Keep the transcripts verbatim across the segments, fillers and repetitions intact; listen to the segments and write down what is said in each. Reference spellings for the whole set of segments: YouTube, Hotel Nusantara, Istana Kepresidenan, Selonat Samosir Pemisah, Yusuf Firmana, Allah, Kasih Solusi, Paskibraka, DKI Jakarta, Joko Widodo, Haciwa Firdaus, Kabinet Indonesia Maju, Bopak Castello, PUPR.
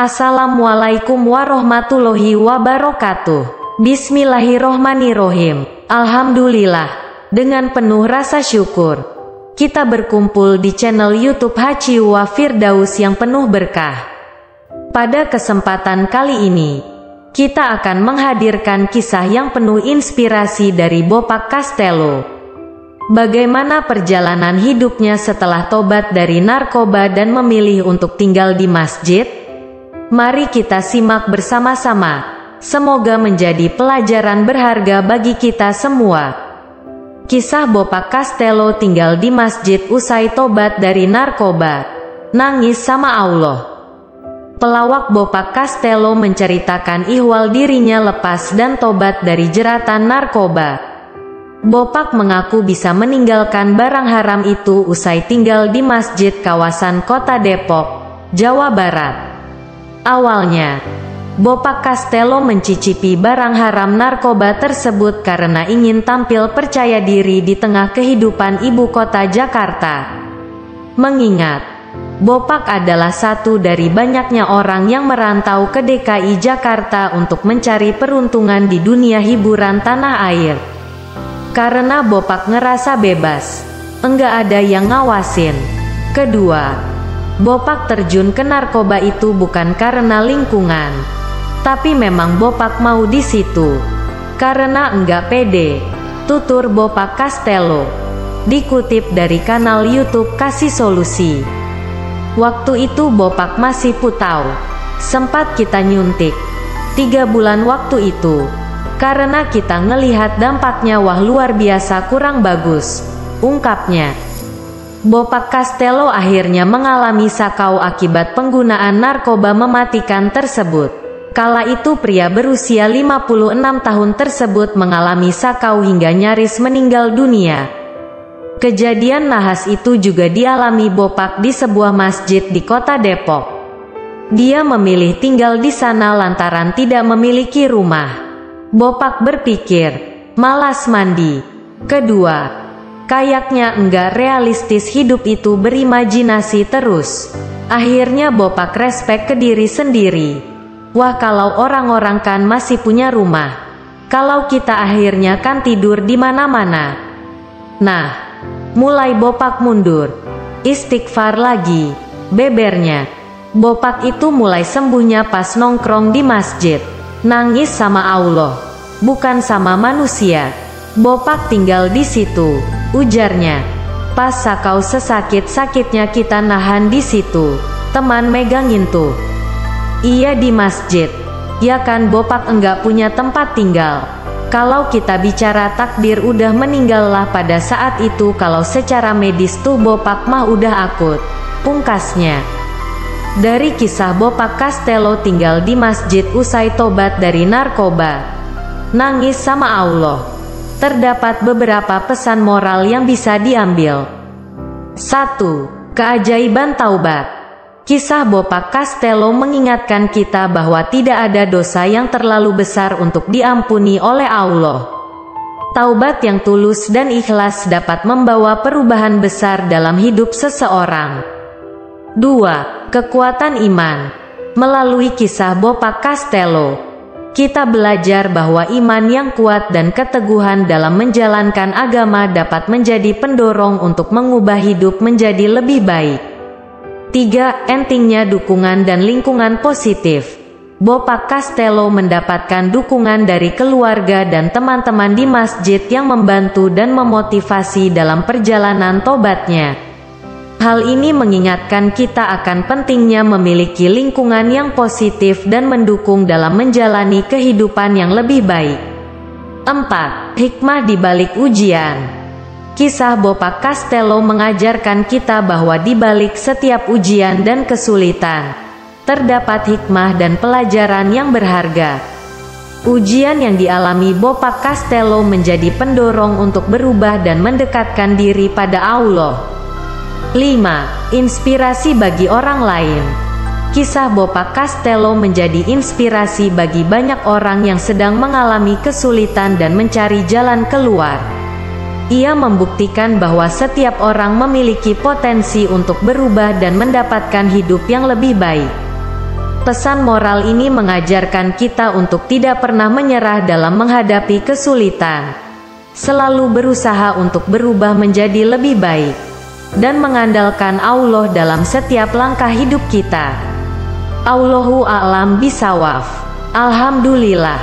Assalamualaikum warahmatullahi wabarakatuh. Bismillahirrohmanirrohim. Alhamdulillah, dengan penuh rasa syukur, kita berkumpul di channel YouTube Haciwa Firdaus yang penuh berkah. Pada kesempatan kali ini, kita akan menghadirkan kisah yang penuh inspirasi dari Bopak Castello. Bagaimana perjalanan hidupnya setelah tobat dari narkoba dan memilih untuk tinggal di masjid? Mari kita simak bersama-sama. Semoga menjadi pelajaran berharga bagi kita semua. Kisah Bopak Castello tinggal di masjid usai tobat dari narkoba. Nangis sama Allah. Pelawak Bopak Castello menceritakan ihwal dirinya lepas dan tobat dari jeratan narkoba. Bopak mengaku bisa meninggalkan barang haram itu usai tinggal di masjid kawasan kota Depok, Jawa Barat. Awalnya, Bopak Castello mencicipi barang haram narkoba tersebut karena ingin tampil percaya diri di tengah kehidupan ibu kota Jakarta. Mengingat, Bopak adalah satu dari banyaknya orang yang merantau ke D K I Jakarta untuk mencari peruntungan di dunia hiburan tanah air. Karena Bopak ngerasa bebas, enggak ada yang ngawasin. Kedua, Bopak terjun ke narkoba itu bukan karena lingkungan, tapi memang Bopak mau di situ. Karena enggak pede, tutur Bopak Castello. Dikutip dari kanal YouTube Kasih Solusi. Waktu itu Bopak masih putau, sempat kita nyuntik tiga bulan waktu itu. Karena kita ngelihat dampaknya wah luar biasa kurang bagus, ungkapnya. Bopak Castello akhirnya mengalami sakau akibat penggunaan narkoba mematikan tersebut. Kala itu pria berusia lima puluh enam tahun tersebut mengalami sakau hingga nyaris meninggal dunia. Kejadian nahas itu juga dialami Bopak di sebuah masjid di kota Depok. Dia memilih tinggal di sana lantaran tidak memiliki rumah. Bopak berpikir, malas mandi. Kedua, kayaknya enggak realistis hidup itu berimajinasi terus. Akhirnya Bopak respek ke diri sendiri. Wah kalau orang-orang kan masih punya rumah. Kalau kita akhirnya kan tidur di mana-mana. Nah, mulai Bopak mundur. Istighfar lagi, bebernya. Bopak itu mulai sembuhnya pas nongkrong di masjid. Nangis sama Allah, bukan sama manusia. Bopak tinggal di situ, ujarnya. Pas sakau sesakit-sakitnya kita nahan di situ. Teman megangin tuh. Iya di masjid. Ya kan Bopak enggak punya tempat tinggal. Kalau kita bicara takdir udah meninggal lah pada saat itu kalau secara medis tuh Bopak mah udah akut. Pungkasnya. Dari kisah Bopak Castello tinggal di masjid usai tobat dari narkoba. Nangis sama Allah. Terdapat beberapa pesan moral yang bisa diambil. satu. Keajaiban taubat. Kisah Bopak Castello mengingatkan kita bahwa tidak ada dosa yang terlalu besar untuk diampuni oleh Allah. Taubat yang tulus dan ikhlas dapat membawa perubahan besar dalam hidup seseorang. dua. Kekuatan iman. Melalui kisah Bopak Castello, kita belajar bahwa iman yang kuat dan keteguhan dalam menjalankan agama dapat menjadi pendorong untuk mengubah hidup menjadi lebih baik. tiga. Pentingnya dukungan dan lingkungan positif. Bopak Castello mendapatkan dukungan dari keluarga dan teman-teman di masjid yang membantu dan memotivasi dalam perjalanan tobatnya. Hal ini mengingatkan kita akan pentingnya memiliki lingkungan yang positif dan mendukung dalam menjalani kehidupan yang lebih baik. empat. Hikmah di balik ujian. Kisah Bopak Castello mengajarkan kita bahwa di balik setiap ujian dan kesulitan, terdapat hikmah dan pelajaran yang berharga. Ujian yang dialami Bopak Castello menjadi pendorong untuk berubah dan mendekatkan diri pada Allah. lima. Inspirasi bagi orang lain. Kisah Bopak Castello menjadi inspirasi bagi banyak orang yang sedang mengalami kesulitan dan mencari jalan keluar. Ia membuktikan bahwa setiap orang memiliki potensi untuk berubah dan mendapatkan hidup yang lebih baik. Pesan moral ini mengajarkan kita untuk tidak pernah menyerah dalam menghadapi kesulitan. Selalu berusaha untuk berubah menjadi lebih baik, dan mengandalkan Allah dalam setiap langkah hidup kita. Allahu a'lam bisawaf. Alhamdulillah.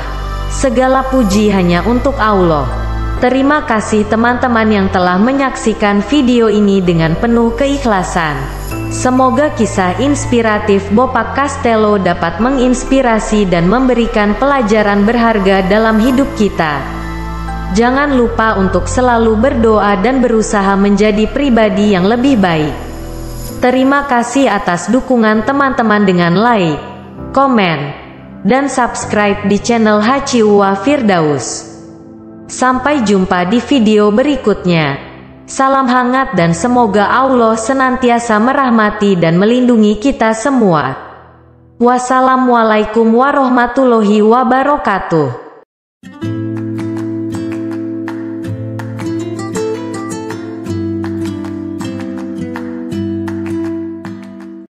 Segala puji hanya untuk Allah. Terima kasih teman-teman yang telah menyaksikan video ini dengan penuh keikhlasan. Semoga kisah inspiratif Bopak Castello dapat menginspirasi dan memberikan pelajaran berharga dalam hidup kita. Jangan lupa untuk selalu berdoa dan berusaha menjadi pribadi yang lebih baik. Terima kasih atas dukungan teman-teman dengan like, komen, dan subscribe di channel Haciwa Firdaus. Sampai jumpa di video berikutnya. Salam hangat dan semoga Allah senantiasa merahmati dan melindungi kita semua. Wassalamualaikum warahmatullahi wabarakatuh.